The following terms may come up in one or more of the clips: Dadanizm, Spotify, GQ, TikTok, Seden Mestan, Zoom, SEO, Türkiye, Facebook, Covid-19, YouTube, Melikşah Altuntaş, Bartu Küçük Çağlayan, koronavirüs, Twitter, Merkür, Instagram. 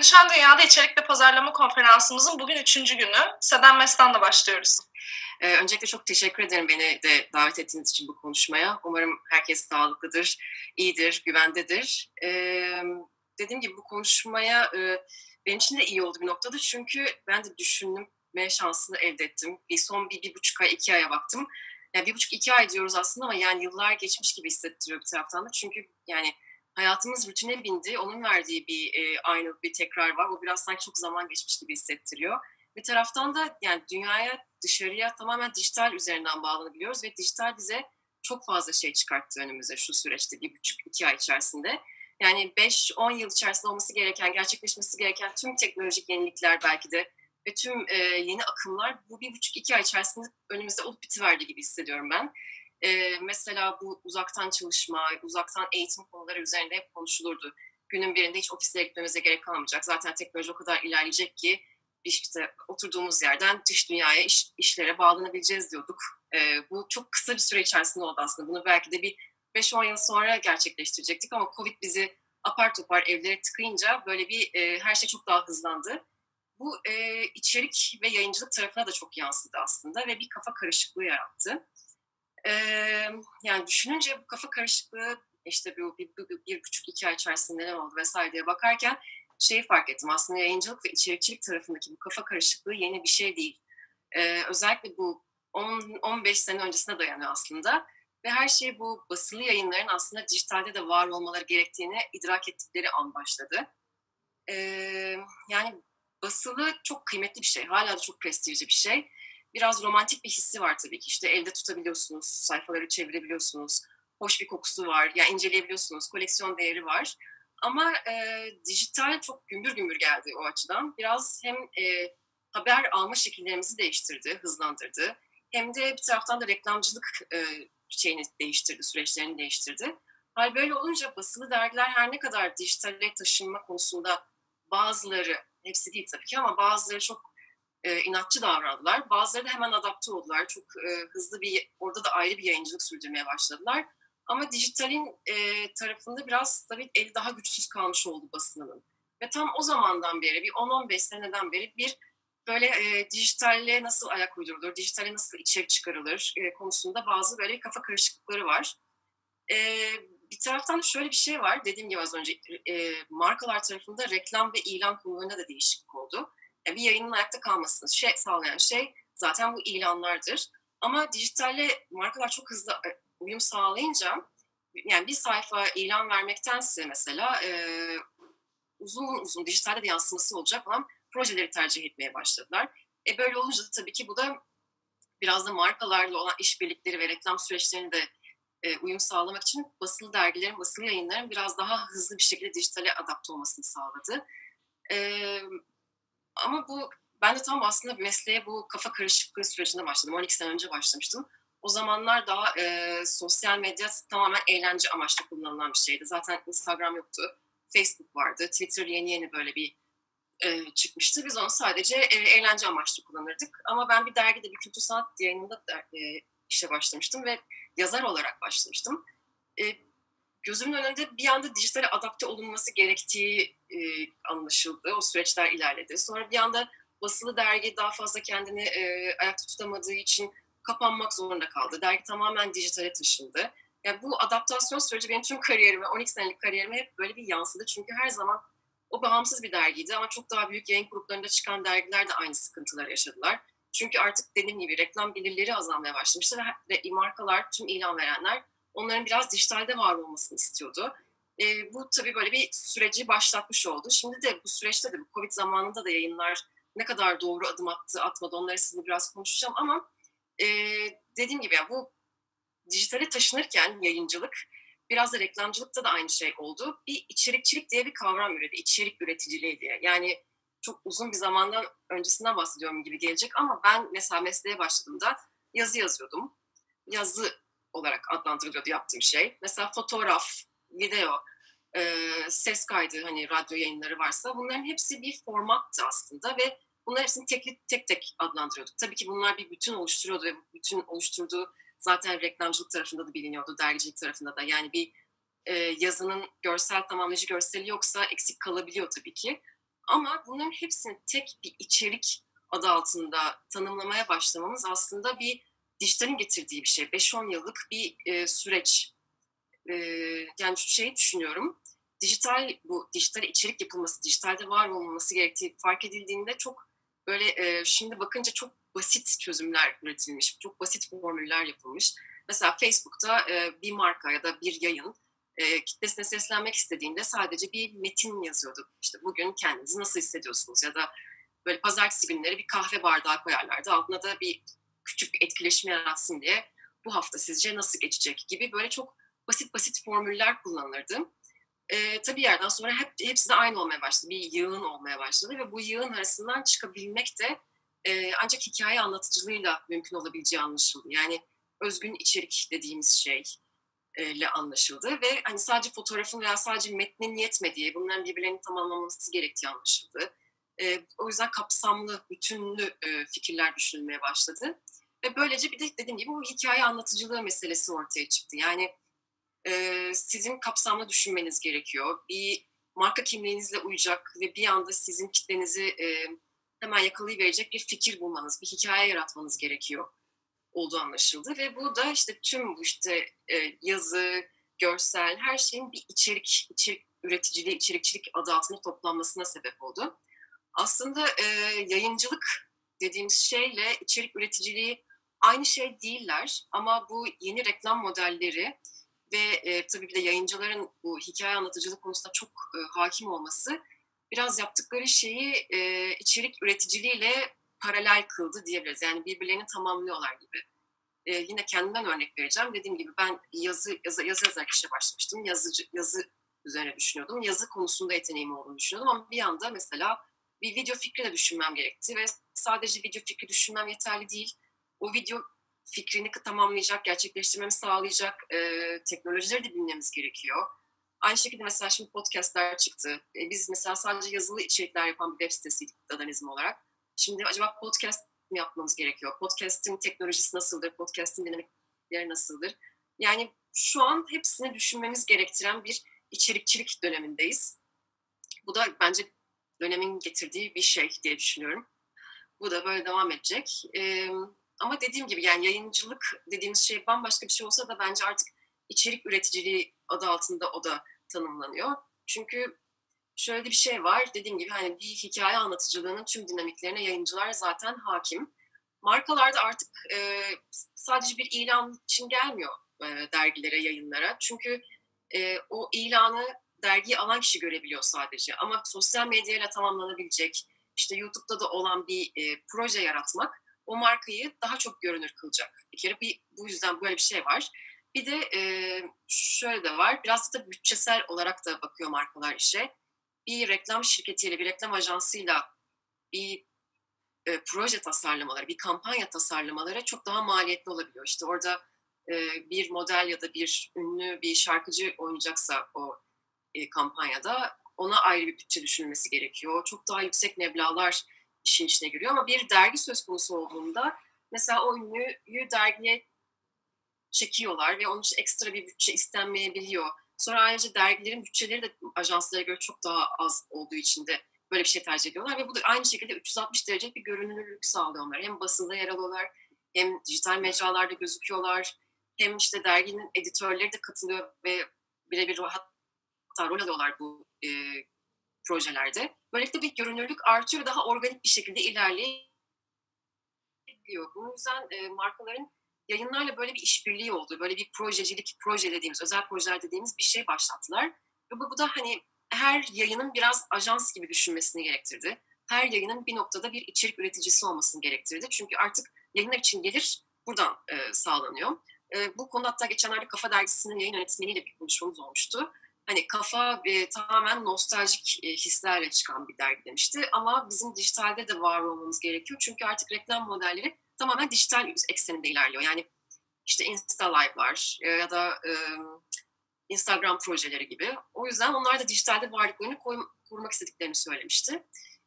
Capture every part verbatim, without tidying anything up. Dönüşen Dünya'da içerikli pazarlama konferansımızın bugün üçüncü günü. Seden Mestan'la başlıyoruz. Ee, öncelikle çok teşekkür ederim beni de davet ettiğiniz için bu konuşmaya. Umarım herkes sağlıklıdır, iyidir, güvendedir. Ee, dediğim gibi bu konuşmaya e, benim için de iyi oldu bir noktada. Çünkü ben de düşünme şansını elde ettim. Bir son bir, bir buçuk ay, iki aya baktım. Yani bir buçuk, iki ay diyoruz aslında ama yani yıllar geçmiş gibi hissettiriyor bir taraftan da. Çünkü yani hayatımız rutine bindi. Onun verdiği bir e, aynı bir tekrar var. O biraz sanki çok zaman geçmiş gibi hissettiriyor. Bir taraftan da yani dünyaya, dışarıya tamamen dijital üzerinden bağlanabiliyoruz ve dijital bize çok fazla şey çıkarttı önümüze şu süreçte bir buçuk, iki ay içerisinde. Yani beş on yıl içerisinde olması gereken, gerçekleşmesi gereken tüm teknolojik yenilikler belki de ve tüm e, yeni akımlar bu bir buçuk, iki ay içerisinde önümüzde olup bitiverdi gibi hissediyorum ben. Ee, mesela bu uzaktan çalışma, uzaktan eğitim konuları üzerinde hep konuşulurdu. Günün birinde hiç ofise gitmemize gerek kalmayacak. Zaten teknoloji o kadar ilerleyecek ki işte oturduğumuz yerden dış dünyaya, iş, işlere bağlanabileceğiz diyorduk. Ee, bu çok kısa bir süre içerisinde oldu aslında. Bunu belki de bir beş on yıl sonra gerçekleştirecektik ama Covid bizi apar topar evlere tıkayınca böyle bir e, her şey çok daha hızlandı. Bu e, içerik ve yayıncılık tarafına da çok yansıdı aslında ve bir kafa karışıklığı yarattı. Ee, yani düşününce bu kafa karışıklığı işte bir, bir, bir, bir, bir buçuk iki ay içerisinde ne oldu vesaire diye bakarken şeyi fark ettim aslında yayıncılık ve içerikçilik tarafındaki bu kafa karışıklığı yeni bir şey değil. Ee, özellikle bu on on beş sene öncesine dayanıyor aslında ve her şey bu basılı yayınların aslında dijitalde de var olmaları gerektiğini idrak ettikleri an başladı. Ee, yani basılı çok kıymetli bir şey, hala da çok prestijli bir şey. Biraz romantik bir hissi var tabii ki. İşte elde tutabiliyorsunuz, sayfaları çevirebiliyorsunuz, hoş bir kokusu var, yani inceleyebiliyorsunuz, koleksiyon değeri var. Ama e, dijital çok gümbür gümbür geldi o açıdan. Biraz hem e, haber alma şekillerimizi değiştirdi, hızlandırdı. Hem de bir taraftan da reklamcılık e, şeyini değiştirdi, süreçlerini değiştirdi. Hal böyle olunca basılı dergiler her ne kadar dijitale taşınma konusunda bazıları, hepsi değil tabii ki ama bazıları çok E, inatçı davrandılar. Bazıları da hemen adapte oldular. Çok e, hızlı bir, orada da ayrı bir yayıncılık sürdürmeye başladılar. Ama dijitalin e, tarafında biraz tabii eli daha güçsüz kalmış oldu basınının. Ve tam o zamandan beri, bir on on beş seneden beri bir böyle e, dijitalle nasıl ayak uydurulur, dijitale nasıl içerik çıkarılır e, konusunda bazı böyle kafa karışıklıkları var. E, bir taraftan da şöyle bir şey var. Dediğim gibi az önce e, markalar tarafında reklam ve ilan konularına da değişiklik oldu. Bir yayının ayakta kalmasını şey, sağlayan şey zaten bu ilanlardır. Ama dijitalle markalar çok hızlı uyum sağlayınca yani bir sayfa ilan vermektense mesela e, uzun uzun dijitalde de yansıması olacak olan projeleri tercih etmeye başladılar. E böyle olunca da tabii ki bu da biraz da markalarla olan işbirlikleri ve reklam süreçlerini de e, uyum sağlamak için basılı dergilerin, basılı yayınların biraz daha hızlı bir şekilde dijitale adapte olmasını sağladı. Evet. Ama bu, ben de tam aslında mesleğe bu kafa karışıklığı sürecinde başladım. on iki sene önce başlamıştım. O zamanlar daha e, sosyal medya tamamen eğlence amaçlı kullanılan bir şeydi. Zaten Instagram yoktu, Facebook vardı, Twitter yeni yeni böyle bir e, çıkmıştı. Biz onu sadece e, eğlence amaçlı kullanırdık. Ama ben bir dergide, bir kültür sanat yayınında e, işe başlamıştım ve yazar olarak başlamıştım. E, Gözümün önünde bir anda dijitale adapte olunması gerektiği e, anlaşıldı. O süreçler ilerledi. Sonra bir anda basılı dergi daha fazla kendini e, ayakta tutamadığı için kapanmak zorunda kaldı. Dergi tamamen dijitale taşındı. Yani bu adaptasyon süreci benim tüm kariyerime, on iki senelik kariyerime hep böyle bir yansıdı. Çünkü her zaman o bağımsız bir dergiydi ama çok daha büyük yayın gruplarında çıkan dergiler de aynı sıkıntılar yaşadılar. Çünkü artık dediğim gibi reklam gelirleri azalmaya başlamıştı ve markalar, tüm ilan verenler onların biraz dijitalde var olmasını istiyordu. E, bu tabii böyle bir süreci başlatmış oldu. Şimdi de bu süreçte de bu Covid zamanında da yayınlar ne kadar doğru adım attı, atmadı onları sizinle biraz konuşacağım. Ama e, dediğim gibi ya, bu dijitale taşınırken yayıncılık, biraz da reklamcılıkta da aynı şey oldu. Bir içerikçilik diye bir kavram üredi, içerik üreticiliği diye. Yani çok uzun bir zamandan öncesinden bahsediyorum gibi gelecek ama ben mesela mesleğe başladığımda yazı yazıyordum. Yazı olarak adlandırılıyordu yaptığım şey. Mesela fotoğraf, video, e, ses kaydı, hani radyo yayınları varsa bunların hepsi bir formattı aslında ve bunların hepsini tek tek, tek adlandırıyorduk. Tabii ki bunlar bir bütün oluşturuyordu ve bütün oluşturduğu zaten reklamcılık tarafında da biliniyordu, dergicilik tarafında da. Yani bir e, yazının görsel, tamamlayıcı görseli yoksa eksik kalabiliyor tabii ki. Ama bunların hepsini tek bir içerik adı altında tanımlamaya başlamamız aslında bir dijitalin getirdiği bir şey. beş on yıllık bir e, süreç. E, yani şu şeyi düşünüyorum. Dijital, bu dijital içerik yapılması, dijitalde var olması gerektiği fark edildiğinde çok böyle e, şimdi bakınca çok basit çözümler üretilmiş, çok basit formüller yapılmış. Mesela Facebook'ta e, bir marka ya da bir yayın e, kitlesine seslenmek istediğinde sadece bir metin yazıyordu. İşte bugün kendinizi nasıl hissediyorsunuz, ya da böyle pazartesi günleri bir kahve bardağı koyarlardı. Altına da bir küçük etkileşim yaratsın diye bu hafta sizce nasıl geçecek gibi böyle çok basit basit formüller kullanılırdı. E, tabii yerden sonra hep, hepsi de aynı olmaya başladı. Bir yığın olmaya başladı ve bu yığın arasından çıkabilmek de e, ancak hikaye anlatıcılığıyla mümkün olabileceği anlaşıldı. Yani özgün içerik dediğimiz şeyle anlaşıldı ve hani sadece fotoğrafın veya sadece metnin yetmediği, bunların birbirlerini tamamlaması gerektiği anlaşıldı. E, o yüzden kapsamlı, bütünlü e, fikirler düşünülmeye başladı. Ve böylece bir de dediğim gibi bu hikaye anlatıcılığı meselesi ortaya çıktı. Yani e, sizin kapsamlı düşünmeniz gerekiyor. Bir marka kimliğinizle uyacak ve bir anda sizin kitlenizi e, hemen yakalayıverecek bir fikir bulmanız, bir hikaye yaratmanız gerekiyor olduğu anlaşıldı. Ve bu da işte tüm bu işte e, yazı, görsel, her şeyin bir içerik, içerik üreticiliği, içerikçilik adı altında toplanmasına sebep oldu. Aslında e, yayıncılık dediğimiz şeyle içerik üreticiliği aynı şey değiller, ama bu yeni reklam modelleri ve e, tabii bir de yayıncıların bu hikaye anlatıcılık konusunda çok e, hakim olması biraz yaptıkları şeyi e, içerik üreticiliğiyle paralel kıldı diyebiliriz. Yani birbirlerini tamamlıyorlar gibi. E, yine kendimden örnek vereceğim. Dediğim gibi ben yazı, yazı, yazı yazar işe başlamıştım. Yazıcı, yazı üzerine düşünüyordum. Yazı konusunda yeteneğim olduğunu düşünüyordum, ama bir anda mesela bir video fikri de düşünmem gerekti ve sadece video fikri düşünmem yeterli değil. O video fikrini tamamlayacak, gerçekleştirmemi sağlayacak e, teknolojileri de bilmemiz gerekiyor. Aynı şekilde mesela şimdi podcastler çıktı. E, biz mesela sadece yazılı içerikler yapan bir web sitesiydik Dadanizm olarak. Şimdi acaba podcast mi yapmamız gerekiyor? Podcast'in teknolojisi nasıldır? Podcast'in dinamikleri nasıldır? Yani şu an hepsini düşünmemiz gerektiren bir içerikçilik dönemindeyiz. Bu da bence dönemin getirdiği bir şey diye düşünüyorum. Bu da böyle devam edecek. Ee, ama dediğim gibi yani yayıncılık dediğimiz şey bambaşka bir şey olsa da bence artık içerik üreticiliği adı altında o da tanımlanıyor. Çünkü şöyle bir şey var. Dediğim gibi hani bir hikaye anlatıcılığının tüm dinamiklerine yayıncılar zaten hakim. Markalarda artık e, sadece bir ilan için gelmiyor e, dergilere, yayınlara. Çünkü e, o ilanı dergiyi alan kişi görebiliyor sadece. Ama sosyal medyayla tamamlanabilecek, işte YouTube'da da olan bir e, proje yaratmak o markayı daha çok görünür kılacak. Bir kere bir, bu yüzden böyle bir şey var. Bir de e, şöyle de var. Biraz da bütçesel olarak da bakıyor markalar işe. Bir reklam şirketiyle, bir reklam ajansıyla bir e, proje tasarlamaları, bir kampanya tasarlamaları çok daha maliyetli olabiliyor. İşte orada e, bir model ya da bir ünlü bir şarkıcı oynayacaksa o e, kampanyada ona ayrı bir bütçe düşünülmesi gerekiyor. Çok daha yüksek meblağlar işin içine giriyor, ama bir dergi söz konusu olduğunda mesela o ünlüyü dergiye çekiyorlar ve onun için ekstra bir bütçe istenmeyebiliyor. Sonra ayrıca dergilerin bütçeleri de ajanslara göre çok daha az olduğu için de böyle bir şey tercih ediyorlar. Ve bu da aynı şekilde üç yüz altmış derecelik bir görünürlük sağlıyor onlara. Hem basında yer alıyorlar, hem dijital mecralarda gözüküyorlar, hem işte derginin editörleri de katılıyor ve birebir hatta rol alıyorlar bu e, projelerde. Böylelikle bir görünürlük artıyor, daha organik bir şekilde ilerliyor. Bu yüzden e, markaların yayınlarla böyle bir işbirliği oldu. Böyle bir projecilik, proje dediğimiz, özel projeler dediğimiz bir şey başlattılar. Ve bu, bu da hani her yayının biraz ajans gibi düşünmesini gerektirdi. Her yayının bir noktada bir içerik üreticisi olmasını gerektirdi. Çünkü artık yayınlar için gelir buradan e, sağlanıyor. E, bu konuda hatta geçenlerde Kafa Dergisi'nin yayın yönetmeniyle bir konuşmamız olmuştu. Hani Kafa e, tamamen nostaljik e, hislerle çıkan bir dergi demişti. Ama bizim dijitalde de var olmamız gerekiyor. Çünkü artık reklam modelleri tamamen dijital ekseninde ilerliyor. Yani işte Insta Live'lar ya da e, Instagram projeleri gibi. O yüzden onlar da dijitalde varlıklarını korumak istediklerini söylemişti.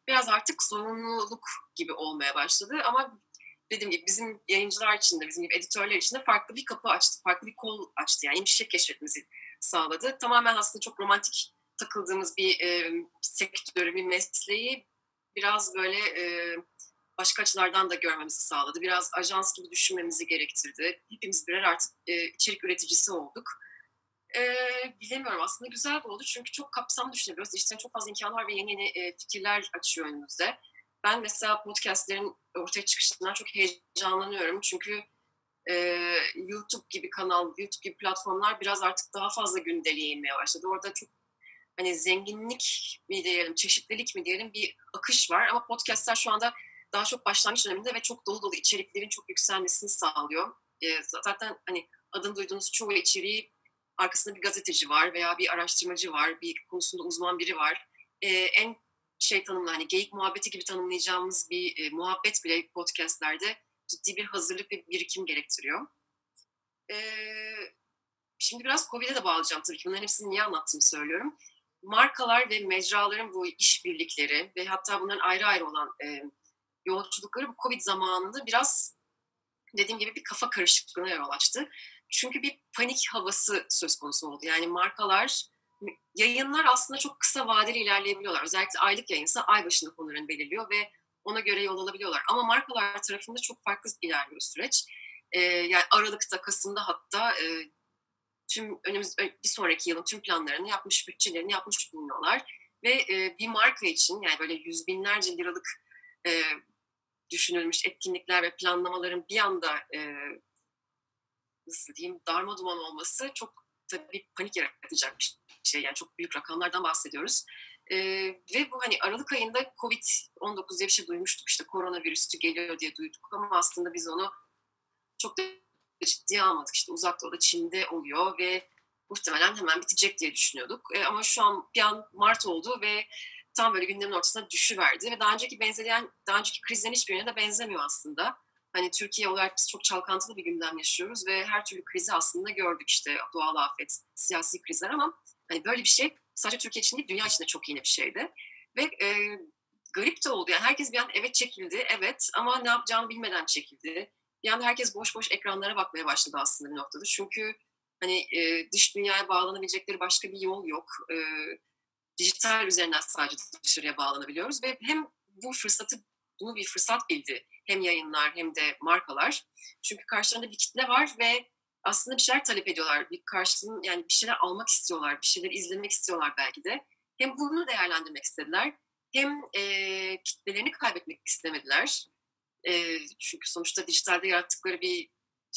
Biraz artık zorunluluk gibi olmaya başladı, ama dediğim gibi bizim yayıncılar için de, bizim gibi editörler için de farklı bir kapı açtı, farklı bir kol açtı. Yani bir şey keşfetmemizi sağladı. Tamamen aslında çok romantik takıldığımız bir e, sektörü, bir mesleği biraz böyle e, başka açılardan da görmemizi sağladı. Biraz ajans gibi düşünmemizi gerektirdi. Hepimiz birer artık e, içerik üreticisi olduk. E, bilemiyorum, aslında güzel oldu çünkü çok kapsamlı düşünebiliyoruz. İşte çok fazla imkan var ve yeni yeni e, fikirler açıyor önümüzde. Ben mesela podcastlerin ortaya çıkışından çok heyecanlanıyorum çünkü Ee, YouTube gibi kanal, YouTube gibi platformlar biraz artık daha fazla gündeliğe inmeye başladı. Orada çok hani zenginlik mi diyelim, çeşitlilik mi diyelim bir akış var. Ama podcastler şu anda daha çok başlangıç döneminde ve çok dolu dolu içeriklerin çok yükselmesini sağlıyor. Ee, zaten hani adını duyduğunuz çoğu içeriği arkasında bir gazeteci var veya bir araştırmacı var, bir konusunda uzman biri var. Ee, en şey tanımlı hani geyik muhabbeti gibi tanımlayacağımız bir e, muhabbet bile podcastlerde ciddi bir hazırlık ve birikim gerektiriyor. Ee, şimdi biraz Covid'e de bağlayacağım tabii ki. Bunların hepsini niye anlattığımı söylüyorum. Markalar ve mecraların bu işbirlikleri ve hatta bunların ayrı ayrı olan e, yolculukları bu Covid zamanında biraz dediğim gibi bir kafa karışıklığına yol açtı. Çünkü bir panik havası söz konusu oldu. Yani markalar, yayınlar aslında çok kısa vadeli ilerleyebiliyorlar. Özellikle aylık yayınsa ay başında konularını belirliyor ve ona göre yol alabiliyorlar. Ama markalar tarafında çok farklı ilerliyor süreç. Ee, yani Aralık'ta, Kasım'da hatta e, tüm önümüz bir sonraki yılın tüm planlarını yapmış, bütçelerini yapmış bulunuyorlar. Ve e, bir marka için yani böyle yüz binlerce liralık e, düşünülmüş etkinlikler ve planlamaların bir anda e, nasıl diyeyim darmaduman olması çok tabii panik yaratacak bir şey. Yani çok büyük rakamlardan bahsediyoruz. Ee, ve bu hani Aralık ayında Covid on dokuz diye bir şey duymuştuk, işte koronavirüsü geliyor diye duyduk ama aslında biz onu çok da ciddiye almadık. İşte uzak doğuda, Çin'de oluyor ve muhtemelen hemen bitecek diye düşünüyorduk. Ee, ama şu an bir an Mart oldu ve tam böyle gündemin ortasına düşüverdi ve daha önceki benzeyen, daha önceki krizlerin hiçbirine de benzemiyor aslında. Hani Türkiye olarak biz çok çalkantılı bir gündem yaşıyoruz ve her türlü krizi aslında gördük, işte doğal afet, siyasi krizler, ama hani böyle bir şey sadece Türkiye için değil, dünya için de çok yeni bir şeydi. Ve e, garip de oldu. Yani herkes bir an evet çekildi, evet ama ne yapacağını bilmeden çekildi. Bir anda herkes boş boş ekranlara bakmaya başladı aslında bir noktada. Çünkü hani e, dış dünyaya bağlanabilecekleri başka bir yol yok. E, dijital üzerinden sadece dışarıya bağlanabiliyoruz. Ve hem bu fırsatı, bunu bir fırsat bildi hem yayınlar hem de markalar. Çünkü karşılarında bir kitle var ve aslında bir şeyler talep ediyorlar, bir karşılığın, yani bir şeyler almak istiyorlar, bir şeyler izlemek istiyorlar belki de. Hem bunu değerlendirmek istediler, hem e, kitlelerini kaybetmek istemediler. E, çünkü sonuçta dijitalde yarattıkları bir,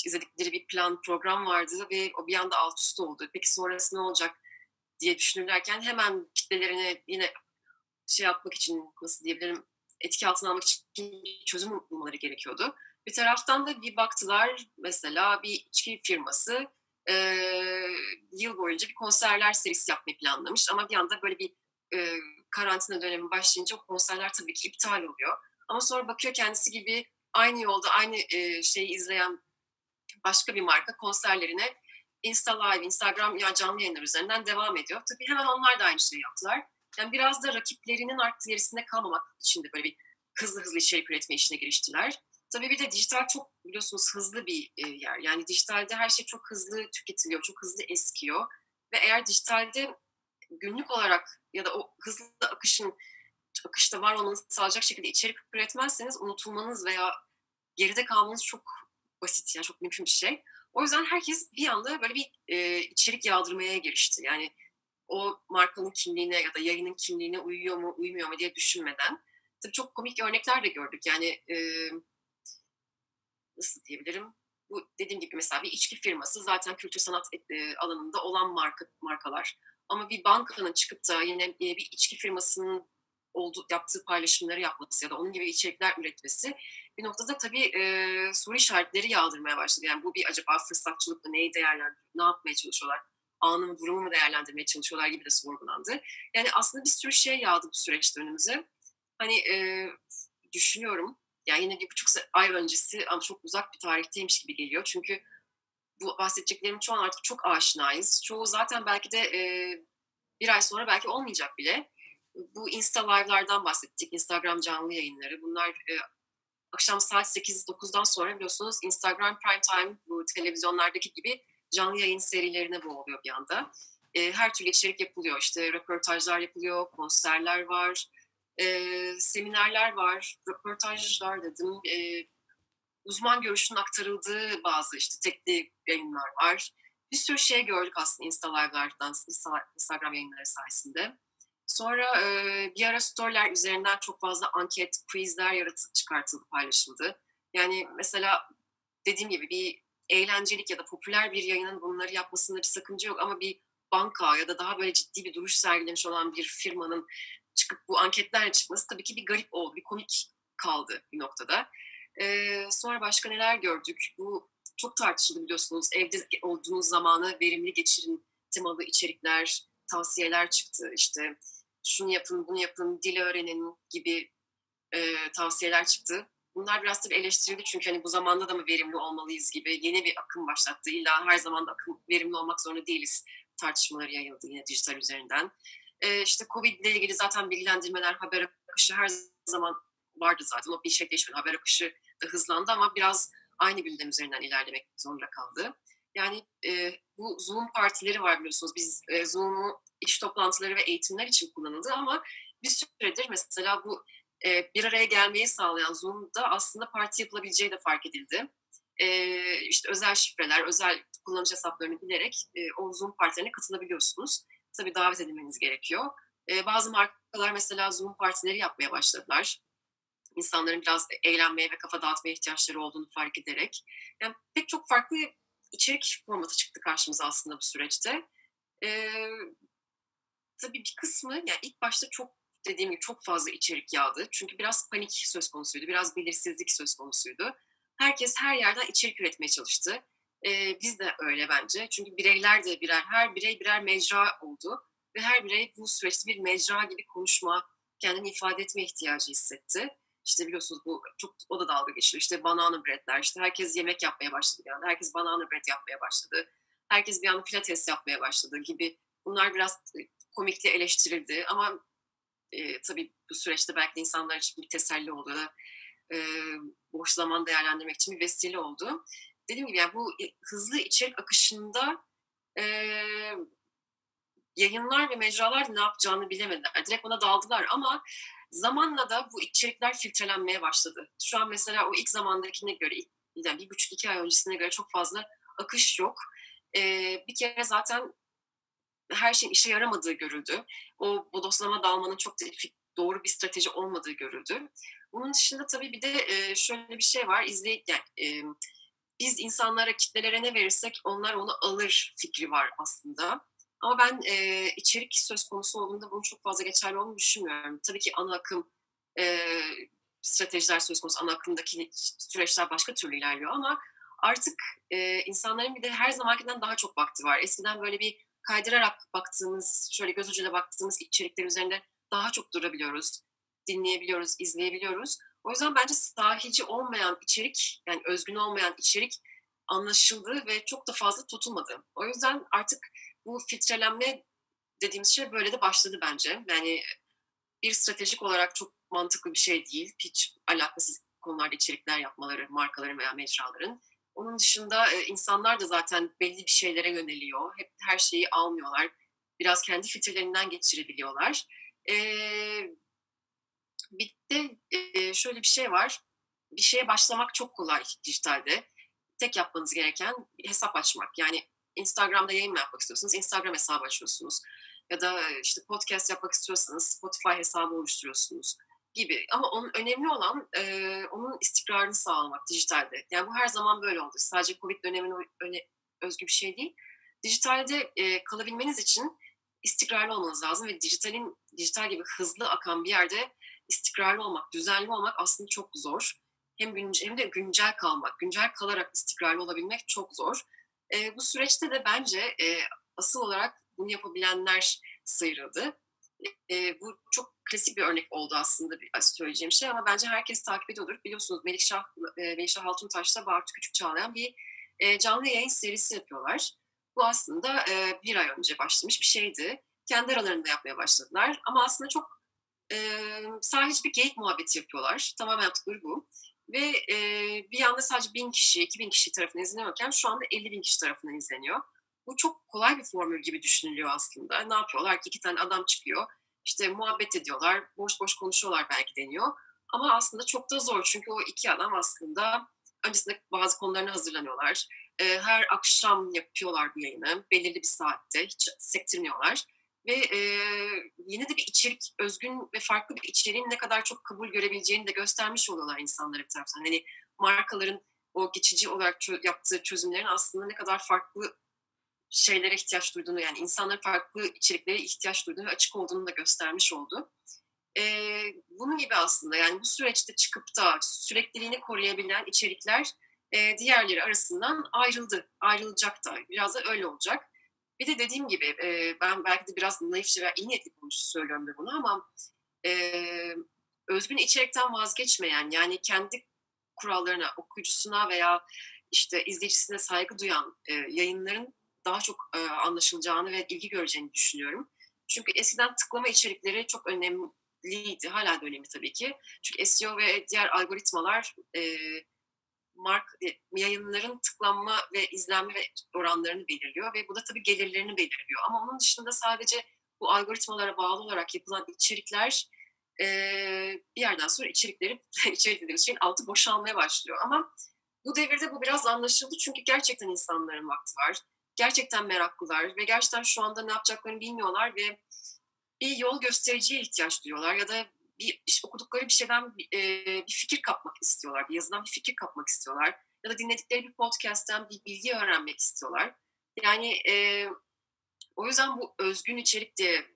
izledikleri bir plan, program vardı ve o bir anda alt üst oldu. Peki sonrası ne olacak diye düşünürlerken hemen kitlelerini yine şey yapmak için, nasıl diyebilirim, etki altına almak için çözüm bulmaları gerekiyordu. Bir taraftan da bir baktılar, mesela bir içki firması e, yıl boyunca bir konserler serisi yapmayı planlamış ama bir anda böyle bir e, karantina dönemi başlayınca o konserler tabii ki iptal oluyor. Ama sonra bakıyor kendisi gibi aynı yolda aynı e, şeyi izleyen başka bir marka konserlerine Insta Live, Instagram ya canlı yayınlar üzerinden devam ediyor. Tabii hemen onlar da aynı şeyi yaptılar. Yani biraz da rakiplerinin artillerisinde kalmamak için de böyle bir hızlı hızlı içerik üretme işine giriştiler. Tabii bir de dijital çok biliyorsunuz hızlı bir yer. Yani dijitalde her şey çok hızlı tüketiliyor, çok hızlı eskiyor. Ve eğer dijitalde günlük olarak ya da o hızlı akışın, akışta var olmanızı sağlayacak şekilde içerik üretmezseniz unutulmanız veya geride kalmanız çok basit, yani çok mümkün bir şey. O yüzden herkes bir anda böyle bir e, içerik yağdırmaya girişti. Yani o markanın kimliğine ya da yayının kimliğine uyuyor mu, uymuyor mu diye düşünmeden. Tabii çok komik örnekler de gördük. Yani E, nasıl diyebilirim? Bu dediğim gibi mesela bir içki firması zaten kültür sanat alanında olan marka, markalar. Ama bir bankanın çıkıp da yine bir içki firmasının olduğu, yaptığı paylaşımları yapması ya da onun gibi içerikler üretmesi bir noktada tabii e, soru işaretleri yağdırmaya başladı. Yani bu bir acaba fırsatçılık mı, neyi değerlendiriyor, ne yapmaya çalışıyorlar, anı, durumu mu değerlendirmeye çalışıyorlar gibi de sorgulandı. Yani aslında bir sürü şey yağdı bu süreçte önümüze. Hani e, düşünüyorum. Yani yine bir buçuk ay öncesi ama çok uzak bir tarihteymiş gibi geliyor. Çünkü bu bahsedeceklerimin çoğu artık çok aşinayız. Çoğu zaten belki de e, bir ay sonra belki olmayacak bile. Bu Insta Live'lardan bahsettik. Instagram canlı yayınları. Bunlar e, akşam saat sekiz dokuzdan sonra biliyorsunuz Instagram Prime Time bu televizyonlardaki gibi canlı yayın serilerine boğuluyor bir anda. e, her türlü içerik yapılıyor. İşte röportajlar yapılıyor, konserler var, e, seminerler var, röportajlar dedim. E, uzman görüşünün aktarıldığı bazı işte teknik yayınlar var. Bir sürü şey gördük aslında Insta Live'lardan, Instagram yayınları sayesinde. Sonra e, bir ara storyler üzerinden çok fazla anket, quizler yaratıp çıkartıldı, paylaşıldı. Yani mesela dediğim gibi bir eğlencelik ya da popüler bir yayının bunları yapmasında bir sakınca yok. Ama bir banka ya da daha böyle ciddi bir duruş sergilemiş olan bir firmanın çıkıp bu anketlerle çıkması tabii ki bir garip oldu, bir komik kaldı bir noktada. E, sonra başka neler gördük? Bu çok tartışıldı biliyorsunuz. Evde olduğunuz zamanı verimli geçirin temalı içerikler, tavsiyeler çıktı. İşte şunu yapın, bunu yapın, dil öğrenin gibi e, tavsiyeler çıktı. Bunlar biraz tabii eleştirildi çünkü hani bu zamanda da mı verimli olmalıyız gibi yeni bir akım başlattı. İlla her zaman da akım, verimli olmak zorunda değiliz tartışmaları yayıldı yine dijital üzerinden. E, işte Covid ile ilgili zaten bilgilendirmeler, haber akışı her zaman vardı zaten. O bir şey değişmedi. Haber akışı da hızlandı ama biraz aynı gündem üzerinden ilerlemek zorunda kaldı. Yani e, bu Zoom partileri var biliyorsunuz. Biz e, Zoom'u iş toplantıları ve eğitimler için kullanıldı ama bir süredir mesela bu e, bir araya gelmeyi sağlayan Zoom'da aslında parti yapılabileceği de fark edildi. E, işte özel şifreler, özel kullanıcı hesaplarını bilerek e, o Zoom partilerine katılabiliyorsunuz. Tabii davet edilmeniz gerekiyor. E, bazı markalar mesela Zoom partileri yapmaya başladılar. İnsanların biraz eğlenmeye ve kafa dağıtmaya ihtiyaçları olduğunu fark ederek. Yani pek çok farklı içerik formatı çıktı karşımıza aslında bu süreçte. Ee, tabii bir kısmı, yani ilk başta çok dediğim gibi çok fazla içerik yağdı. Çünkü biraz panik söz konusuydu, biraz belirsizlik söz konusuydu. Herkes her yerden içerik üretmeye çalıştı. Ee, biz de öyle bence. Çünkü bireyler de birer, her birey birer mecra oldu. Ve her birey bu süreçte bir mecra gibi konuşma, kendini ifade etme ihtiyacı hissetti. İşte biliyorsunuz bu çok o da dalga geçiyor. İşte banana breadler, işte herkes yemek yapmaya başladı bir anda. Herkes banana bread yapmaya başladı. Herkes bir anda pilates yapmaya başladı gibi. Bunlar biraz komikle eleştirildi ama e, tabii bu süreçte belki insanlar için bir teselli oldu da e, boş zaman değerlendirmek için bir vesile oldu. Dediğim gibi yani bu hızlı içerik akışında e, yayınlar ve mecralar ne yapacağını bilemediler. Direkt buna daldılar ama zamanla da bu içerikler filtrelenmeye başladı. Şu an mesela o ilk zamandakine göre, yani bir buçuk iki ay öncesine göre çok fazla akış yok. Ee, bir kere zaten her şeyin işe yaramadığı görüldü. O bodoslama dalmanın çok doğru bir strateji olmadığı görüldü. Bunun dışında tabii bir de şöyle bir şey var. İzley- yani, e, biz insanlara, kitlelere ne verirsek onlar onu alır fikri var aslında. Ama ben e, içerik söz konusu olduğunda bunun çok fazla geçerli olduğunu düşünmüyorum. Tabii ki ana akım e, stratejiler söz konusu, ana akımdaki süreçler başka türlü ilerliyor ama artık e, insanların bir de her zamankinden daha çok vakti var. Eskiden böyle bir kaydırarak baktığımız, şöyle göz ucuyla baktığımız içerikler üzerinde daha çok durabiliyoruz, dinleyebiliyoruz, izleyebiliyoruz. O yüzden bence sahici olmayan içerik, yani özgün olmayan içerik anlaşıldı ve çok da fazla tutulmadı. O yüzden artık bu filtrelenme dediğimiz şey böyle de başladı bence. Yani bir stratejik olarak çok mantıklı bir şey değil. Hiç alakasız konularda içerikler yapmaları, markaların veya mecraların. Onun dışında insanlar da zaten belli bir şeylere yöneliyor. Hep her şeyi almıyorlar. Biraz kendi filtrelerinden geçirebiliyorlar. Ee, bir de şöyle bir şey var. Bir şeye başlamak çok kolay dijitalde. Tek yapmanız gereken hesap açmak. Yani Instagram'da yayın mı yapmak istiyorsanız Instagram hesabı açıyorsunuz. Ya da işte podcast yapmak istiyorsanız Spotify hesabı oluşturuyorsunuz gibi. Ama onun önemli olan e, onun istikrarını sağlamak dijitalde. Yani bu her zaman böyle oldu. Sadece Covid döneminin özgü bir şey değil. Dijitalde e, kalabilmeniz için istikrarlı olmanız lazım ve dijitalin dijital gibi hızlı akan bir yerde istikrarlı olmak, düzenli olmak aslında çok zor. Hem, günce, hem de güncel kalmak, güncel kalarak istikrarlı olabilmek çok zor. E, bu süreçte de bence e, asıl olarak bunu yapabilenler sıyrıldı. E, bu çok klasik bir örnek oldu aslında bir, söyleyeceğim şey ama bence herkes takip ediyordur. Biliyorsunuz Melikşah, e, Melikşah Altuntaş'la Bartu Küçük Çağlayan bir e, canlı yayın serisi yapıyorlar. Bu aslında e, bir ay önce başlamış bir şeydi. Kendi aralarında yapmaya başladılar ama aslında çok e, sahici bir geyik muhabbeti yapıyorlar. Tamamen yaptıkları bu. Ve e, bir yanda sadece bin kişi, iki bin kişi tarafından izleniyorken şu anda elli bin kişi tarafından izleniyor. Bu çok kolay bir formül gibi düşünülüyor aslında. Ne yapıyorlar ki? İki tane adam çıkıyor. İşte muhabbet ediyorlar, boş boş konuşuyorlar belki deniyor. Ama aslında çok da zor. Çünkü o iki adam aslında öncesinde bazı konularına hazırlanıyorlar. Her akşam yapıyorlar bu yayını. Belirli bir saatte. Hiç sektirmiyorlar. Ve yeni de bir içerik, özgün ve farklı bir içeriğin ne kadar çok kabul görebileceğini de göstermiş oluyorlar insanlara bir taraftan. Hani markaların o geçici olarak çö- yaptığı çözümlerin aslında ne kadar farklı şeylere ihtiyaç duyduğunu, yani insanların farklı içeriklere ihtiyaç duyduğunu ve açık olduğunu da göstermiş oldu. Ee, bunun gibi aslında, yani bu süreçte çıkıp da sürekliliğini koruyabilen içerikler e, diğerleri arasından ayrıldı. Ayrılacak da. Biraz da öyle olacak. Bir de dediğim gibi e, ben belki de biraz naifçe ve iyi niyetli söylüyorum da bunu, ama e, özgün içerikten vazgeçmeyen, yani kendi kurallarına, okuyucusuna veya işte izleyicisine saygı duyan e, yayınların daha çok e, anlaşılacağını ve ilgi göreceğini düşünüyorum. Çünkü eskiden tıklama içerikleri çok önemliydi. Hala da önemli tabii ki. Çünkü S E O ve diğer algoritmalar e, mark, e, yayınların tıklanma ve izlenme oranlarını belirliyor ve bu da tabii gelirlerini belirliyor. Ama onun dışında sadece bu algoritmalara bağlı olarak yapılan içerikler e, bir yerden sonra içerikleri, içerik dediğimiz şeyin altı boşalmaya başlıyor. Ama bu devirde bu biraz anlaşıldı, çünkü gerçekten insanların vakti var. Gerçekten meraklılar ve gerçekten şu anda ne yapacaklarını bilmiyorlar ve bir yol göstericiye ihtiyaç duyuyorlar ya da bir okudukları bir şeyden bir, e, bir fikir kapmak istiyorlar, bir yazıdan bir fikir kapmak istiyorlar ya da dinledikleri bir podcast'ten bir bilgi öğrenmek istiyorlar. Yani e, o yüzden bu özgün içerik diye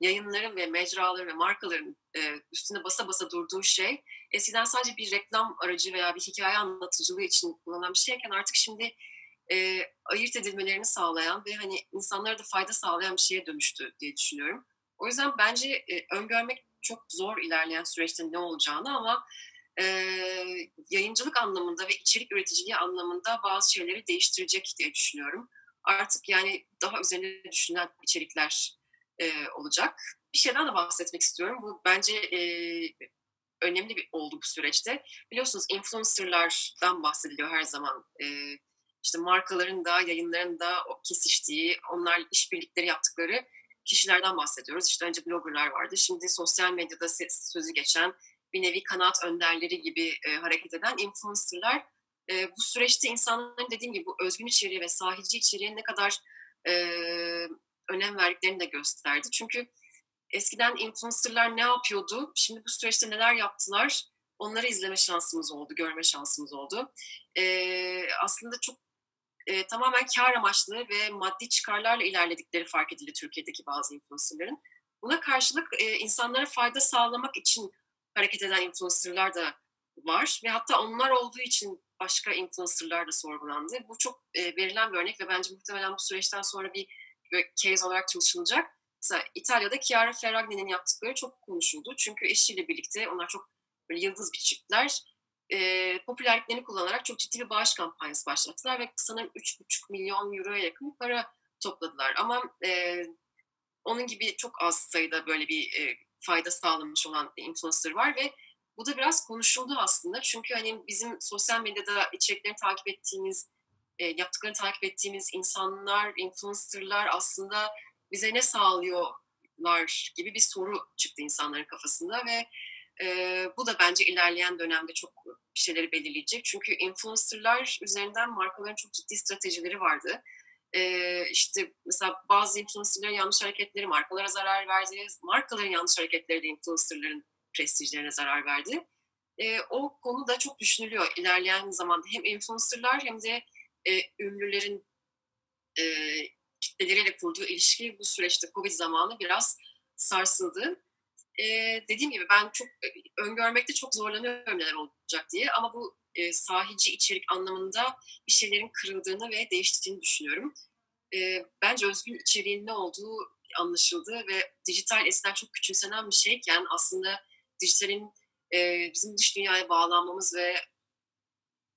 yayınların ve mecraların ve markaların e, üstüne basa basa durduğu şey eskiden sadece bir reklam aracı veya bir hikaye anlatıcılığı için kullanılan bir şeyken artık şimdi E, ayırt edilmelerini sağlayan ve hani insanlara da fayda sağlayan bir şeye dönüştü diye düşünüyorum. O yüzden bence e, öngörmek çok zor ilerleyen süreçte ne olacağını, ama e, yayıncılık anlamında ve içerik üreticiliği anlamında bazı şeyleri değiştirecek diye düşünüyorum. Artık yani daha üzerine düşünen içerikler e, olacak. Bir şeyden de bahsetmek istiyorum. Bu bence e, önemli bir oldu bu süreçte. Biliyorsunuz influencerlardan bahsediliyor her zaman. E, İşte markaların da yayınların da kesiştiği, onlar işbirlikleri yaptıkları kişilerden bahsediyoruz. İşte önce bloggerlar vardı. Şimdi sosyal medyada sözü geçen bir nevi kanaat önderleri gibi e, hareket eden influencerlar. E, bu süreçte insanların dediğim gibi bu özgün içeriği ve sahici içeriğe ne kadar e, önem verdiklerini de gösterdi. Çünkü eskiden influencerlar ne yapıyordu? Şimdi bu süreçte neler yaptılar? Onları izleme şansımız oldu, görme şansımız oldu. E, aslında çok E, tamamen kar amaçlı ve maddi çıkarlarla ilerledikleri fark edildi Türkiye'deki bazı influencerların. Buna karşılık e, insanlara fayda sağlamak için hareket eden influencerlar da var ve hatta onlar olduğu için başka influencerlar da sorgulandı. Bu çok e, verilen bir örnek ve bence muhtemelen bu süreçten sonra bir, bir case olarak çalışılacak. Mesela İtalya'da Chiara Ferragni'nin yaptıkları çok konuşuldu. Çünkü eşiyle birlikte, onlar çok böyle yıldız bir çiftler, E, popülerliklerini kullanarak çok ciddi bir bağış kampanyası başlattılar ve sanırım üç buçuk milyon euroya yakın para topladılar. Ama e, onun gibi çok az sayıda böyle bir e, fayda sağlamış olan influencer var ve bu da biraz konuşuldu aslında. Çünkü hani bizim sosyal medyada içeriklerini takip ettiğimiz, e, yaptıklarını takip ettiğimiz insanlar, influencerlar aslında bize ne sağlıyorlar gibi bir soru çıktı insanların kafasında ve Ee, bu da bence ilerleyen dönemde çok bir şeyleri belirleyecek. Çünkü influencerlar üzerinden markaların çok ciddi stratejileri vardı. Ee, işte mesela bazı influencerların yanlış hareketleri markalara zarar verdi. Markaların yanlış hareketleri de influencerların prestijlerine zarar verdi. Ee, o konu da çok düşünülüyor ilerleyen zamanda. Hem influencerlar hem de e, ünlülerin e, kitleleriyle kurduğu ilişki bu süreçte Covid zamanı biraz sarsıldı. Ee, dediğim gibi ben çok öngörmekte çok zorlanıyorum neler olacak diye, ama bu e, sahici içerik anlamında bir şeylerin kırıldığını ve değiştiğini düşünüyorum. E, bence özgün içeriğin ne olduğu anlaşıldı ve dijital eskiden çok küçümsenen bir şeyken aslında dijitalin e, bizim dış dünyaya bağlanmamız ve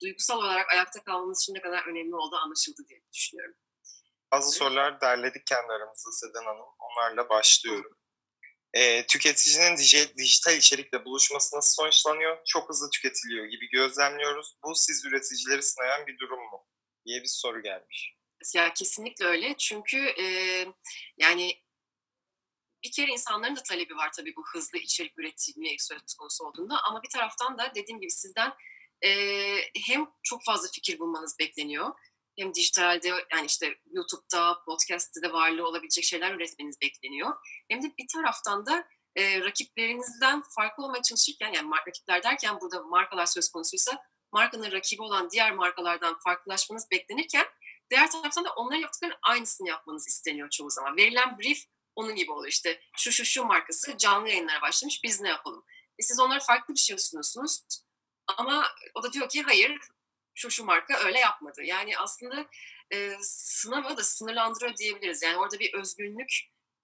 duygusal olarak ayakta kalmamız için ne kadar önemli olduğu anlaşıldı diye düşünüyorum. Bazı sorular derledik kendi aramızda Seden Hanım. Onlarla başlıyorum. E, tüketicinin dij- dijital içerikle buluşması nasıl sonuçlanıyor? Çok hızlı tüketiliyor gibi gözlemliyoruz. Bu siz üreticileri sınayan bir durum mu? diye bir soru gelmiş. Ya kesinlikle öyle. Çünkü e, yani bir kere insanların da talebi var tabii bu hızlı içerik üretimi söz konusu olduğunda. Ama bir taraftan da dediğim gibi sizden e, hem çok fazla fikir bulmanız bekleniyor. Hem dijitalde yani işte YouTube'da, podcast'te de varlığı olabilecek şeyler üretmeniz bekleniyor. Hem de bir taraftan da e, rakiplerinizden farklı olmaya çalışırken yani rakipler derken burada markalar söz konusuysa markanın rakibi olan diğer markalardan farklılaşmanız beklenirken diğer taraftan da onların yaptıklarının aynısını yapmanız isteniyor çoğu zaman. Verilen brief onun gibi oluyor. İşte şu şu şu markası canlı yayınlara başlamış, biz ne yapalım? E siz onlara farklı bir şey sunuyorsunuz ama o da diyor ki hayır şu şu marka öyle yapmadı. Yani aslında e, sınavı da sınırlandırıyor diyebiliriz. Yani orada bir özgünlük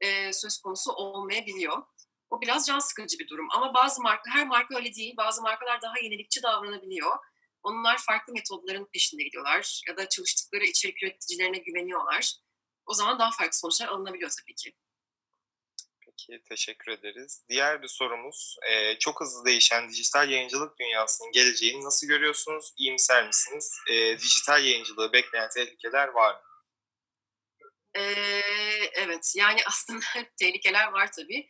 e, söz konusu olmayabiliyor. O biraz can sıkıcı bir durum. Ama bazı marka, her marka öyle değil. Bazı markalar daha yenilikçi davranabiliyor. Onlar farklı metodların peşinde gidiyorlar ya da çalıştıkları içerik üreticilerine güveniyorlar. O zaman daha farklı sonuçlar alınabiliyor tabii ki. Peki, teşekkür ederiz. Diğer bir sorumuz, e, çok hızlı değişen dijital yayıncılık dünyasının geleceğini nasıl görüyorsunuz? İyimser misiniz? E, dijital yayıncılığı bekleyen tehlikeler var mı? E, evet, yani aslında tehlikeler var tabii.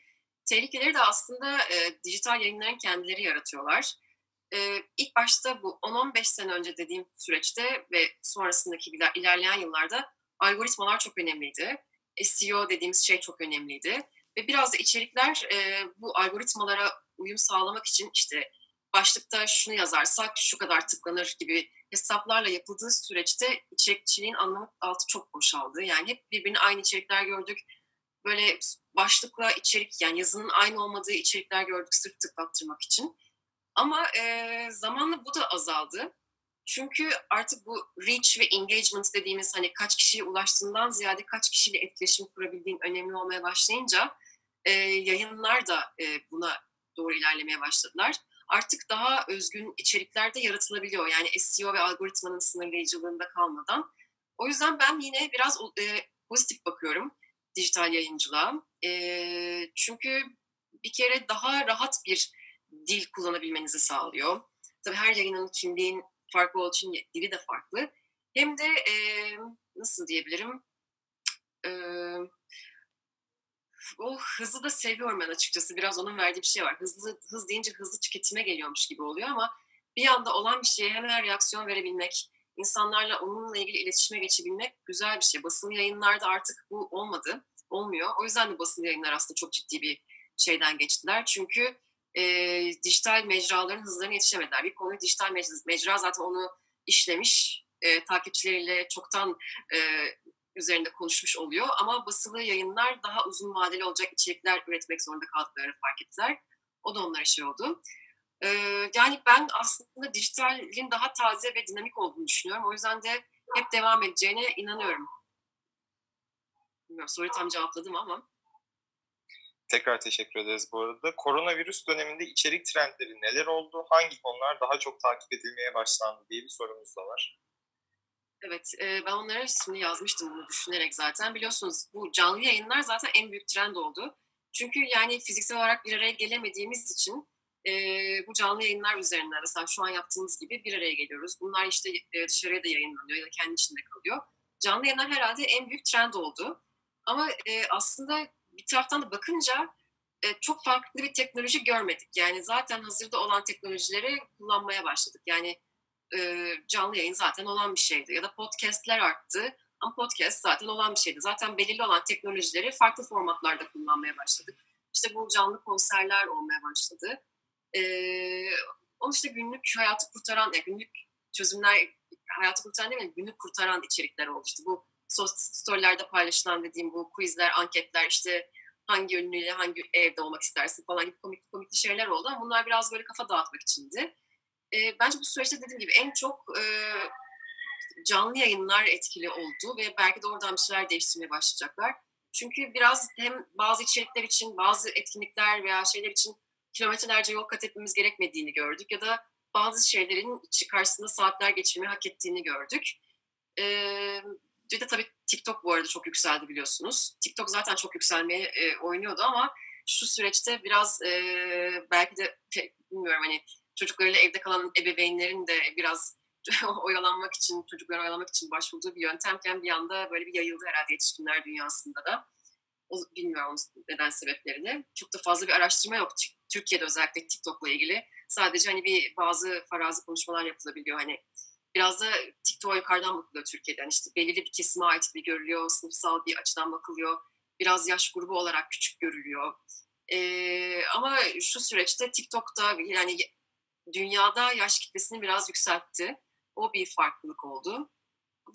Tehlikeleri de aslında e, dijital yayınların kendileri yaratıyorlar. Ee, ilk başta bu on on beş sene önce dediğim süreçte ve sonrasındaki ilerleyen yıllarda algoritmalar çok önemliydi. S E O dediğimiz şey çok önemliydi. Ve biraz da içerikler e, bu algoritmalara uyum sağlamak için işte başlıkta şunu yazarsak şu kadar tıklanır gibi hesaplarla yapıldığı süreçte içerikçiliğin anlamı altı çok boşaldı. Yani hep birbirine aynı içerikler gördük. Böyle başlıkla içerik yani yazının aynı olmadığı içerikler gördük sırf tıklattırmak için. Ama e, zamanla bu da azaldı. Çünkü artık bu reach ve engagement dediğimiz hani kaç kişiye ulaştığından ziyade kaç kişiyle etkileşim kurabildiğin önemli olmaya başlayınca e, yayınlar da e, buna doğru ilerlemeye başladılar. Artık daha özgün içerikler de yaratılabiliyor. Yani S E O ve algoritmanın sınırlayıcılığında kalmadan. O yüzden ben yine biraz e, pozitif bakıyorum dijital yayıncılığa. E, çünkü bir kere daha rahat bir dil kullanabilmenizi sağlıyor. Tabii her yayının kimliğin farklı olduğu için dili de farklı. Hem de e, nasıl diyebilirim? E, o hızı da seviyorum ben açıkçası. Biraz onun verdiği bir şey var. Hızlı, hız deyince hızlı tüketime geliyormuş gibi oluyor ama bir anda olan bir şeye hemen reaksiyon verebilmek, insanlarla onunla ilgili iletişime geçebilmek güzel bir şey. Basılı yayınlarda artık bu olmadı. Olmuyor. O yüzden de basılı yayınlar aslında çok ciddi bir şeyden geçtiler. Çünkü E, dijital mecraların hızlarına yetişemediler. Bir konu dijital mecra, mecra zaten onu işlemiş, e, takipçileriyle çoktan e, üzerinde konuşmuş oluyor. Ama basılı yayınlar daha uzun vadeli olacak içerikler üretmek zorunda kaldıklarını fark ettiler. O da onlara şey oldu. E, yani ben aslında dijitalin daha taze ve dinamik olduğunu düşünüyorum. O yüzden de hep devam edeceğine inanıyorum. Bilmiyorum, soruyu tam cevapladım ama. Tekrar teşekkür ederiz bu arada. Koronavirüs döneminde içerik trendleri neler oldu? Hangi konular daha çok takip edilmeye başlandı diye bir sorumuz da var. Evet, ben onlara şimdi yazmıştım bunu düşünerek zaten. Biliyorsunuz bu canlı yayınlar zaten en büyük trend oldu. Çünkü yani fiziksel olarak bir araya gelemediğimiz için bu canlı yayınlar üzerinden mesela şu an yaptığımız gibi bir araya geliyoruz. Bunlar işte dışarıya da yayınlanıyor ya da kendi içinde kalıyor. Canlı yayınlar herhalde en büyük trend oldu. Ama aslında bir taraftan da bakınca e, çok farklı bir teknoloji görmedik. Yani zaten hazırda olan teknolojileri kullanmaya başladık. Yani e, canlı yayın zaten olan bir şeydi. Ya da podcastler arttı ama podcast zaten olan bir şeydi. Zaten belirli olan teknolojileri farklı formatlarda kullanmaya başladık. İşte bu canlı konserler olmaya başladı. E, onun işte günlük hayatı kurtaran, yani günlük çözümler, hayatı kurtaran değil mi? Günlük kurtaran içerikler oldu. İşte bu storylerde paylaşılan dediğim bu quizler, anketler, işte hangi ünlüyle hangi evde olmak istersin falan gibi komik komikli şeyler oldu ama bunlar biraz böyle kafa dağıtmak içindi. E, bence bu süreçte dediğim gibi en çok e, canlı yayınlar etkili oldu ve belki de oradan bir şeyler değiştirmeye başlayacaklar. Çünkü biraz hem bazı içerikler için, bazı etkinlikler veya şeyler için kilometrelerce yol kat etmemiz gerekmediğini gördük ya da bazı şeylerin karşısında saatler geçirmeyi hak ettiğini gördük. Evet. Bir de tabii TikTok bu arada çok yükseldi biliyorsunuz. TikTok zaten çok yükselmeye e, oynuyordu ama şu süreçte biraz e, belki de bilmiyorum hani çocuklarıyla evde kalan ebeveynlerin de biraz oyalanmak için, çocukları oyalamak için başvurduğu bir yöntemken bir anda böyle bir yayıldı herhalde yetişkinler dünyasında da. O, bilmiyorum neden sebeplerini. Çok da fazla bir araştırma yok. Türkiye'de özellikle TikTok'la ilgili sadece hani bir bazı farazi konuşmalar yapılabiliyor. Hani biraz da TikTok'a yukarıdan bakılıyor Türkiye'den. Yani işte belirli bir kesime ait bir görülüyor, sınıfsal bir açıdan bakılıyor. Biraz yaş grubu olarak küçük görülüyor. Ee, ama şu süreçte TikTok'ta yani dünyada yaş kitlesini biraz yükseltti. O bir farklılık oldu.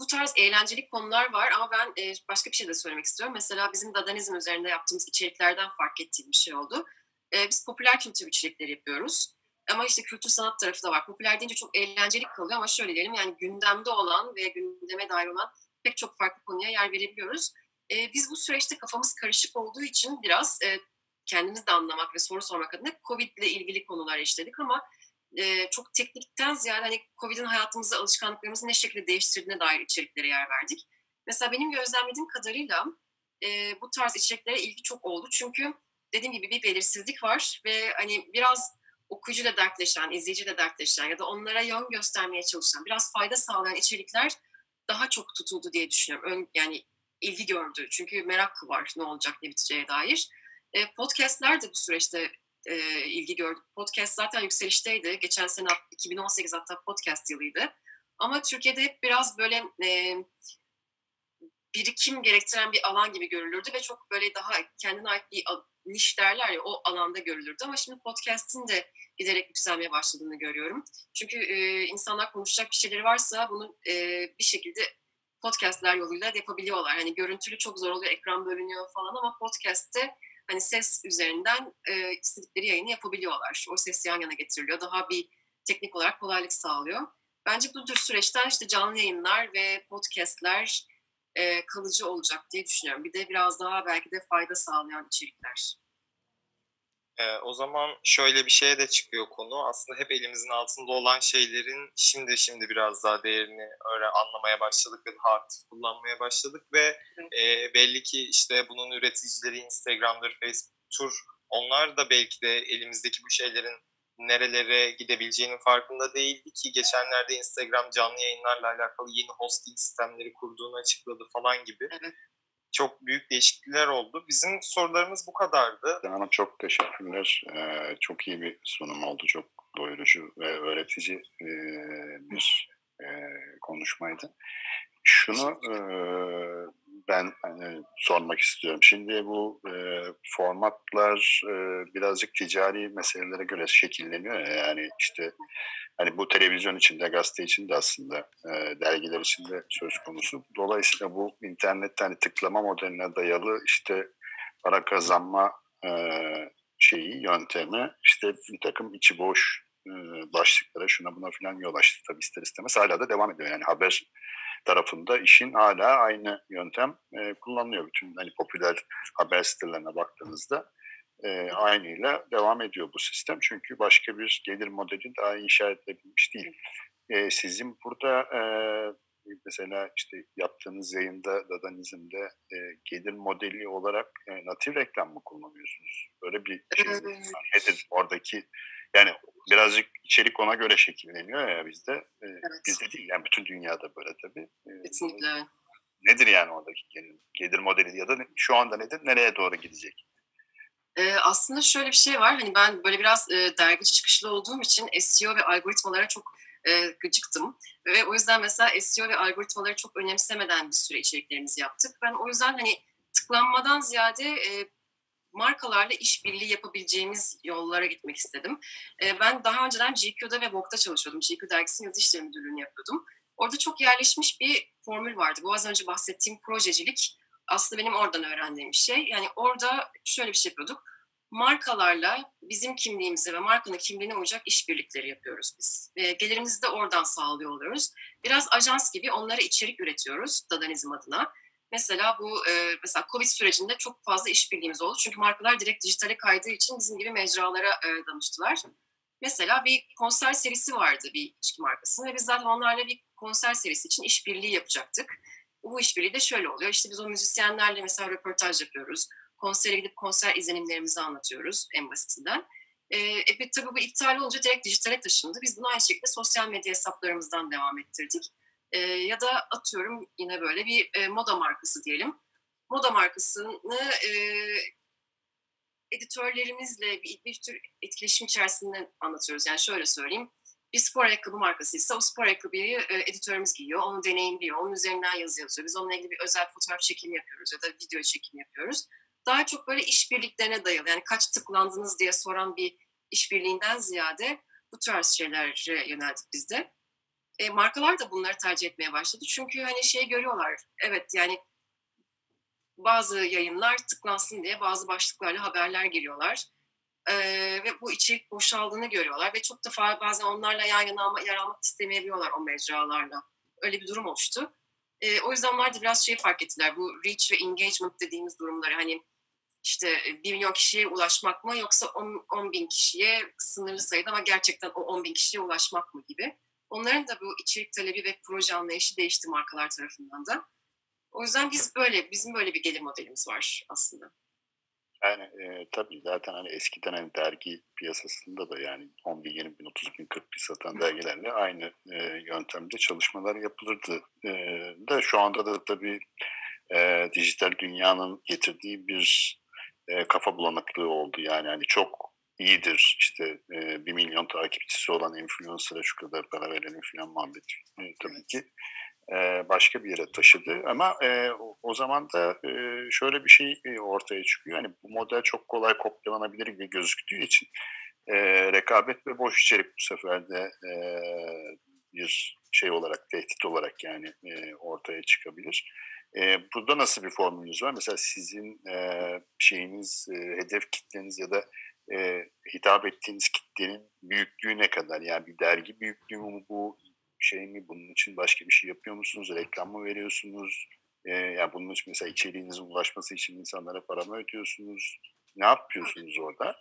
Bu tarz eğlencelik konular var ama ben başka bir şey de söylemek istiyorum. Mesela bizim Dadanizm üzerinde yaptığımız içeriklerden fark ettiğim bir şey oldu. Biz popüler kültür içerikleri yapıyoruz. Ama işte kültür sanat tarafı da var. Popüler deyince çok eğlencelik kalıyor ama şöyle diyelim yani gündemde olan ve gündeme dair olan pek çok farklı konuya yer verebiliyoruz. Biz bu süreçte kafamız karışık olduğu için biraz kendimiz de anlamak ve soru sormak adına Covid ile ilgili konular işledik ama Ee, çok teknikten ziyade hani Covid'in hayatımızda alışkanlıklarımızı ne şekilde değiştirdiğine dair içeriklere yer verdik. Mesela benim gözlemlediğim kadarıyla e, bu tarz içeriklere ilgi çok oldu. Çünkü dediğim gibi bir belirsizlik var ve hani biraz okuyucuyla dertleşen, izleyiciyle dertleşen ya da onlara yön göstermeye çalışan, biraz fayda sağlayan içerikler daha çok tutuldu diye düşünüyorum. Ön, yani ilgi gördü. Çünkü merak var ne olacak, ne biteceğe dair. E, podcastler de bu süreçte E, ilgi gördük. Podcast zaten yükselişteydi. Geçen sene iki bin on sekiz hatta podcast yılıydı. Ama Türkiye'de hep biraz böyle e, birikim gerektiren bir alan gibi görülürdü ve çok böyle daha kendine ait bir niş derler ya o alanda görülürdü. Ama şimdi podcast'in de giderek yükselmeye başladığını görüyorum. Çünkü e, insanlar konuşacak bir şeyleri varsa bunu e, bir şekilde podcast'ler yoluyla yapabiliyorlar. Hani görüntülü çok zor oluyor, ekran bölünüyor falan ama podcast'te hani ses üzerinden e, istedikleri yayını yapabiliyorlar. O ses yan yana getiriliyor. Daha bir teknik olarak kolaylık sağlıyor. Bence bu tür süreçten işte canlı yayınlar ve podcastler e, kalıcı olacak diye düşünüyorum. Bir de biraz daha belki de fayda sağlayan içerikler. E, o zaman şöyle bir şeye de çıkıyor konu. Aslında hep elimizin altında olan şeylerin şimdi şimdi biraz daha değerini öğren, anlamaya başladık ve daha aktif kullanmaya başladık ve e, belli ki işte bunun üreticileri Instagram'dır, Facebook'tur. Onlar da belki de elimizdeki bu şeylerin nerelere gidebileceğinin farkında değildi ki geçenlerde Instagram canlı yayınlarla alakalı yeni hosting sistemleri kurduğunu açıkladı falan gibi. Evet. Çok büyük değişiklikler oldu. Bizim sorularımız bu kadardı. Hanım çok teşekkürler. Ee, çok iyi bir sunum oldu. Çok doyurucu ve öğretici e, bir e, konuşmaydı. Şunu e, ben hani, sormak istiyorum. Şimdi bu e, formatlar e, birazcık ticari meselelere göre şekilleniyor. Yani işte hani bu televizyon içinde, gazete içinde aslında, e, dergiler içinde söz konusu. Dolayısıyla bu internetten hani tıklama modeline dayalı işte para kazanma e, şeyi, yöntemi işte bir takım içi boş e, başlıklara şuna buna filan yol açtı. Tabii ister istemez hala da devam ediyor. Yani haber tarafında işin hala aynı yöntem e, kullanılıyor. Bütün hani popüler haber sitelerine baktığınızda E, aynıyla devam ediyor bu sistem. Çünkü başka bir gelir modeli daha inşa edilebilmiş değil. E, sizin burada e, mesela işte yaptığınız yayında Dadanizm'de e, gelir modeli olarak e, natif reklam mı kullanıyorsunuz? Böyle bir şey nedir oradaki? Yani birazcık içerik ona göre şekilleniyor ya bizde. E, evet. Bizde değil yani bütün dünyada böyle tabii. E, Kesinlikle. E, nedir yani oradaki gelir, gelir modeli ya da şu anda nedir? Nereye doğru gidecek? Ee, aslında şöyle bir şey var, hani ben böyle biraz e, dergi çıkışlı olduğum için S E O ve algoritmalara çok e, gıcıktım ve o yüzden mesela S E O ve algoritmaları çok önemsemeden bir süre içeriklerimizi yaptık. Ben o yüzden hani tıklanmadan ziyade e, markalarla işbirliği yapabileceğimiz yollara gitmek istedim. E, ben daha önceden G Q'da ve Vogue'da çalışıyordum, G Q dergisinin yazı işleri müdürlüğünü yapıyordum. Orada çok yerleşmiş bir formül vardı, bu az önce bahsettiğim projecilik. Aslında benim oradan öğrendiğim bir şey. Yani orada şöyle bir şey yapıyorduk. Markalarla bizim kimliğimize ve markanın kimliğine uyacak işbirlikleri yapıyoruz biz. E, gelirimizi de oradan sağlıyor oluyoruz. Biraz ajans gibi onlara içerik üretiyoruz Dadanizm adına. Mesela bu e, mesela Covid sürecinde çok fazla işbirliğimiz oldu. Çünkü markalar direkt dijitale kaydığı için bizim gibi mecralara e, danıştılar. Mesela bir konser serisi vardı bir içki markasının ve biz zaten onlarla bir konser serisi için işbirliği yapacaktık. Bu işbirliği de şöyle oluyor. İşte biz o müzisyenlerle mesela röportaj yapıyoruz. Konsere gidip konser izlenimlerimizi anlatıyoruz en basitinden. E, e, tabii bu iptal olunca direkt dijitale taşındı. Biz bunu aynı şekilde sosyal medya hesaplarımızdan devam ettirdik. E, ya da atıyorum yine böyle bir e, moda markası diyelim. Moda markasını e, editörlerimizle bir, bir tür etkileşim içerisinde anlatıyoruz. Yani şöyle söyleyeyim. Bir spor ayakkabı markasıysa o spor ayakkabıyı e, editörümüz giyiyor, onu deneyimliyor, onun üzerinden yazı yazıyor. Biz onunla ilgili bir özel fotoğraf çekimi yapıyoruz ya da video çekimi yapıyoruz. Daha çok böyle işbirliklerine dayalı, yani kaç tıklandınız diye soran bir işbirliğinden ziyade bu tarz şeylere yöneldik biz de. E, markalar da bunları tercih etmeye başladı. Çünkü hani şey görüyorlar, evet yani bazı yayınlar tıklansın diye bazı başlıklarla haberler geliyorlar. Ee, ve bu içerik boşaldığını görüyorlar ve çok defa bazen onlarla yan yana alma, yer almak istemeyebiliyorlar o mecralarla. Öyle bir durum oluştu. Ee, o yüzden onlar da biraz şey fark ettiler. Bu reach ve engagement dediğimiz durumları, hani işte bir milyon kişiye ulaşmak mı yoksa on bin kişiye sınırlı sayıda ama gerçekten o on bin kişiye ulaşmak mı gibi. Onların da bu içerik talebi ve proje anlayışı değişti markalar tarafından da. O yüzden biz böyle, bizim böyle bir gelir modelimiz var aslında. Yani e, tabii zaten hani eskiden hani dergi piyasasında da yani on bin, yirmi bin, otuz bin, kırk bin satan dergilerle aynı e, yöntemde çalışmalar yapılırdı. E, da şu anda da tabii e, dijital dünyanın getirdiği bir e, kafa bulanıklığı oldu. Yani hani çok iyidir işte e, bir milyon takipçisi olan influencer'a şu kadar para verelim falan muhabbeti e, tabii ki. Başka bir yere taşıdı ama e, o, o zaman da e, şöyle bir şey ortaya çıkıyor. Yani bu model çok kolay kopyalanabilir gibi gözüktüğü için e, rekabet ve boş içerik bu sefer de e, bir şey olarak, tehdit olarak yani e, ortaya çıkabilir. E, burada nasıl bir formülünüz var? Mesela sizin e, şeyiniz, e, hedef kitleniz ya da e, hitap ettiğiniz kitlenin büyüklüğü ne kadar? Yani bir dergi büyüklüğü mü bu? Şey mi? Bunun için başka bir şey yapıyor musunuz? Reklam mı veriyorsunuz? Ee, yani bunun için mesela içeriğinizin ulaşması için insanlara para mı ödüyorsunuz? Ne yapıyorsunuz orada?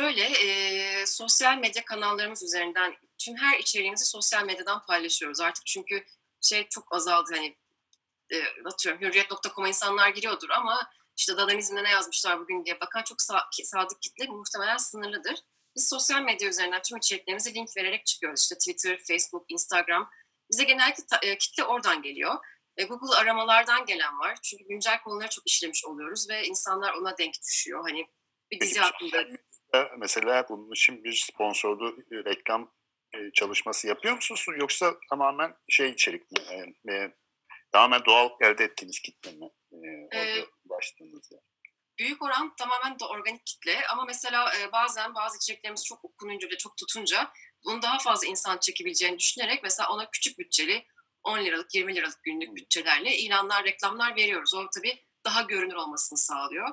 Şöyle, e, sosyal medya kanallarımız üzerinden tüm her içeriğimizi sosyal medyadan paylaşıyoruz artık. Çünkü şey çok azaldı. Hani e, atıyorum hürriyet nokta com'a insanlar giriyordur ama işte Dadanizm'de ne yazmışlar bugün diye bakan çok sa- sadık kitle muhtemelen sınırlıdır. Biz sosyal medya üzerinden tüm içeriklerimize link vererek çıkıyoruz. İşte Twitter, Facebook, Instagram. Bize genellikle ta- kitle oradan geliyor. E, Google aramalardan gelen var. Çünkü güncel konuları çok işlemiş oluyoruz ve insanlar ona denk düşüyor. Hani bir dizi hakkında. Mesela bunun için bir sponsorlu reklam çalışması yapıyor musunuz? Yoksa tamamen şey içerikli mi? Yani, tamamen doğal elde ettiğiniz kitle mi? Orada ulaştığınızda. Büyük oran tamamen de organik kitle ama mesela e, bazen bazı içeriklerimiz çok okununca ve çok tutunca bunu daha fazla insan çekebileceğini düşünerek mesela ona küçük bütçeli on liralık, yirmi liralık günlük bütçelerle ilanlar, reklamlar veriyoruz. O tabii daha görünür olmasını sağlıyor.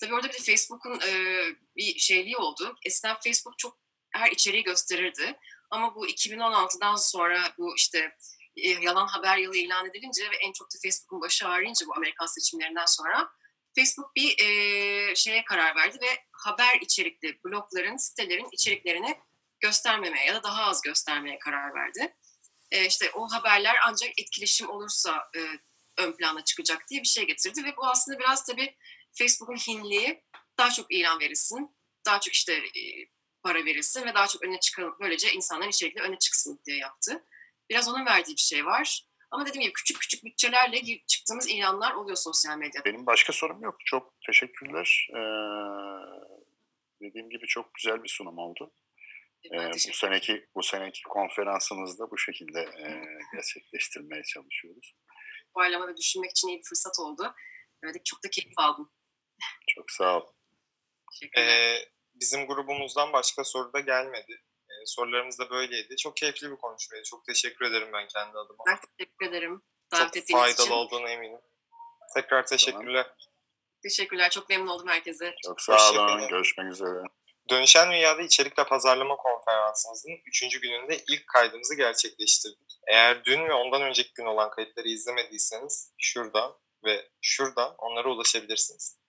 Tabii orada bir de Facebook'un e, bir şeyliği oldu. Eskiden Facebook çok her içeriği gösterirdi ama bu iki bin on altıdan sonra bu işte e, yalan haber yılı ilan edilince ve en çok da Facebook'un başı ağrıyınca bu Amerikan seçimlerinden sonra Facebook bir e, şeye karar verdi ve haber içerikli blogların, sitelerin içeriklerini göstermemeye ya da daha az göstermeye karar verdi. E, işte o haberler ancak etkileşim olursa e, ön plana çıkacak diye bir şey getirdi ve bu aslında biraz tabii Facebook'un hinliği, daha çok ilan verilsin, daha çok işte e, para verilsin ve daha çok öne çıkalım, böylece insanların içerikle öne çıksın diye yaptı. Biraz onun verdiği bir şey var. Ama dediğim gibi küçük küçük bütçelerle çıktığımız ilanlar oluyor sosyal medyada. Benim başka sorum yok. Çok teşekkürler. Ee, dediğim gibi çok güzel bir sunum oldu. Ee, bu seneki bu seneki konferansımızda bu şekilde e, gerçekleştirmeye çalışıyoruz. Bu alamada düşünmek için iyi bir fırsat oldu. Evet, çok da keyif aldım. Çok sağ ol. Ee, bizim grubumuzdan başka soru da gelmedi. Sorularımız da böyleydi. Çok keyifli bir konuşmaydı. Çok teşekkür ederim ben kendi adıma. Ben teşekkür ederim. Davet ettiğiniz için. Çok faydalı olduğuna eminim. Tekrar teşekkürler. Tamam. Teşekkürler. Çok memnun oldum herkese. Çok sağ olun. Görüşmek üzere. Dönüşen Dünya'da içerikle pazarlama konferansımızın üçüncü gününde ilk kaydımızı gerçekleştirdik. Eğer dün ve ondan önceki gün olan kayıtları izlemediyseniz şurada ve şurada onlara ulaşabilirsiniz.